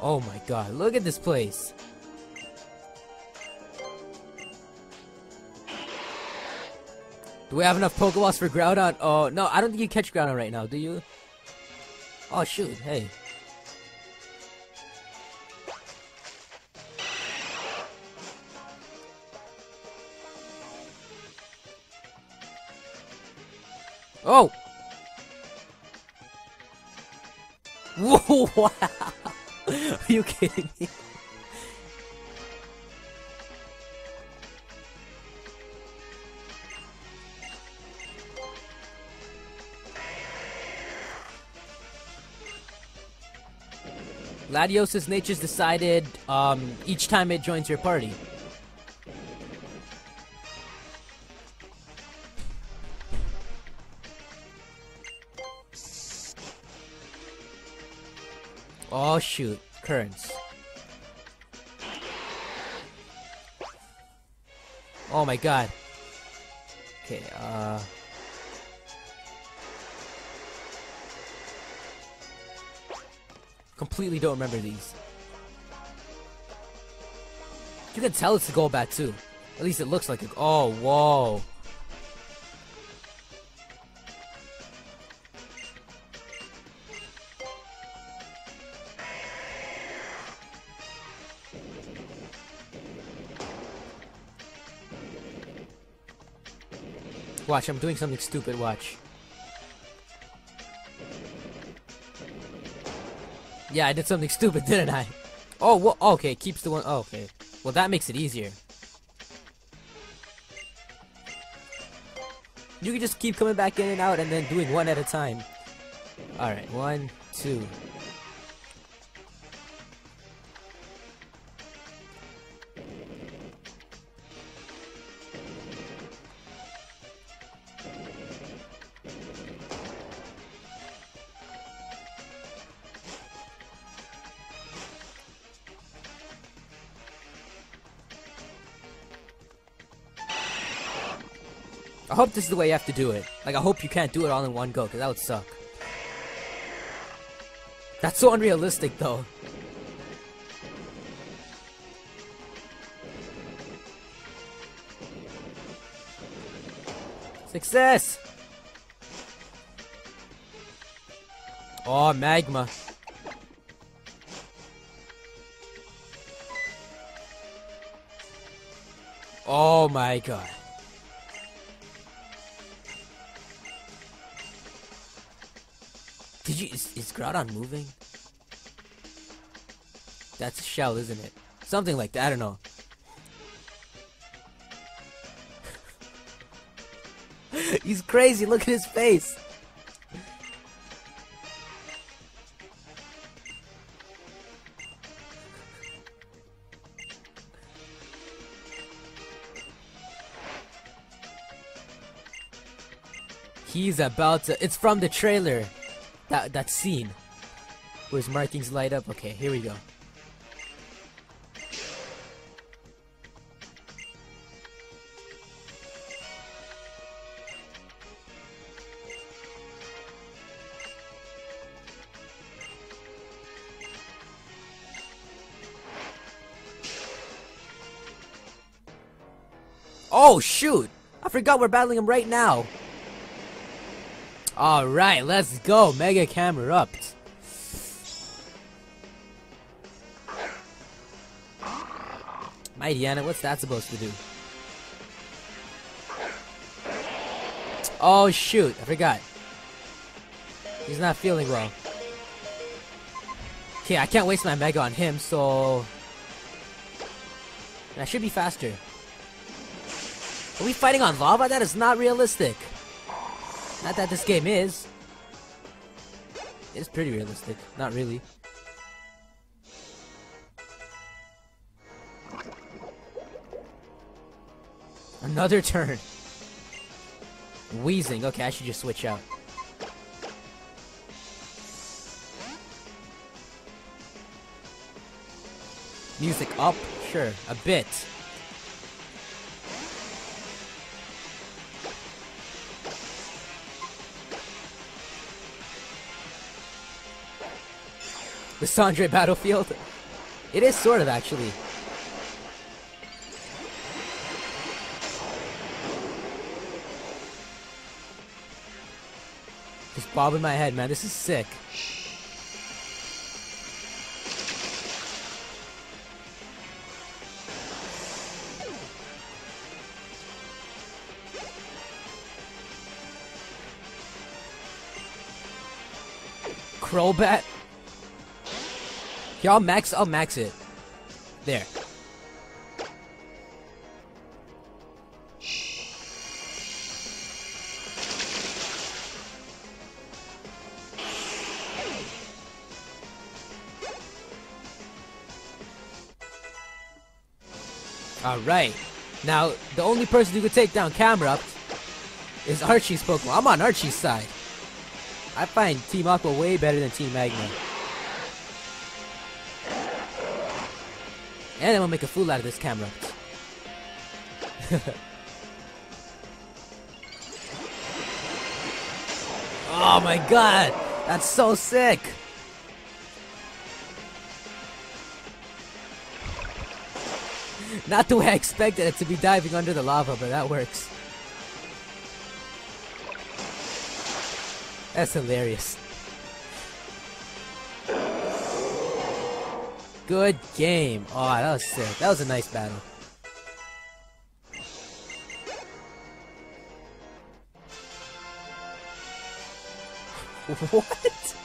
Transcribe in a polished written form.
Oh my god, look at this place. Do we have enough Pokeballs for Groudon? Oh, no, I don't think you catch Groudon right now, do you? Oh shoot, hey. Oh! Whoa, wow! Are you kidding me? Latios's nature's decided each time it joins your party. Oh shoot, currents. Oh my god. Okay, completely don't remember these. You can tell it's a Golbat too. At least it looks like a... Oh, whoa. Watch, I'm doing something stupid, watch. Yeah, I did something stupid, didn't I? Oh, well, okay, it keeps the one, oh, okay. Well, that makes it easier. You can just keep coming back in and out and then doing one at a time. Alright, one, two. I hope this is the way you have to do it. Like, I hope you can't do it all in one go, because that would suck. That's so unrealistic, though. Success! Oh, Magma. Oh my god. Is Groudon moving? That's a shell, isn't it? Something like that, I don't know. He's crazy, look at his face! He's about to... It's from the trailer! That scene where his markings light up. Okay, here we go. Oh shoot! I forgot we're battling him right now. Alright, let's go! Mega Camerupt! Mighty Ana, what's that supposed to do? Oh shoot, I forgot. He's not feeling well. Okay, I can't waste my Mega on him, so... I should be faster. Are we fighting on lava? That is not realistic! Not that this game is. It's pretty realistic. Not really. Another turn. Wheezing. Okay, I should just switch out. Music up? Sure. A bit. Lisandre Battlefield? It is sort of, actually. Just bobbing my head, man. This is sick. Crobat. Yeah, I'll max it. There. Alright. Now, the only person who could take down Camerupt is Archie's Pokemon. I'm on Archie's side. I find Team Aqua way better than Team Magma. And I'm gonna make a fool out of this camera. Oh my god! That's so sick! Not the way I expected it to be diving under the lava, but that works. That's hilarious. Good game. Oh, that was sick. That was a nice battle. What?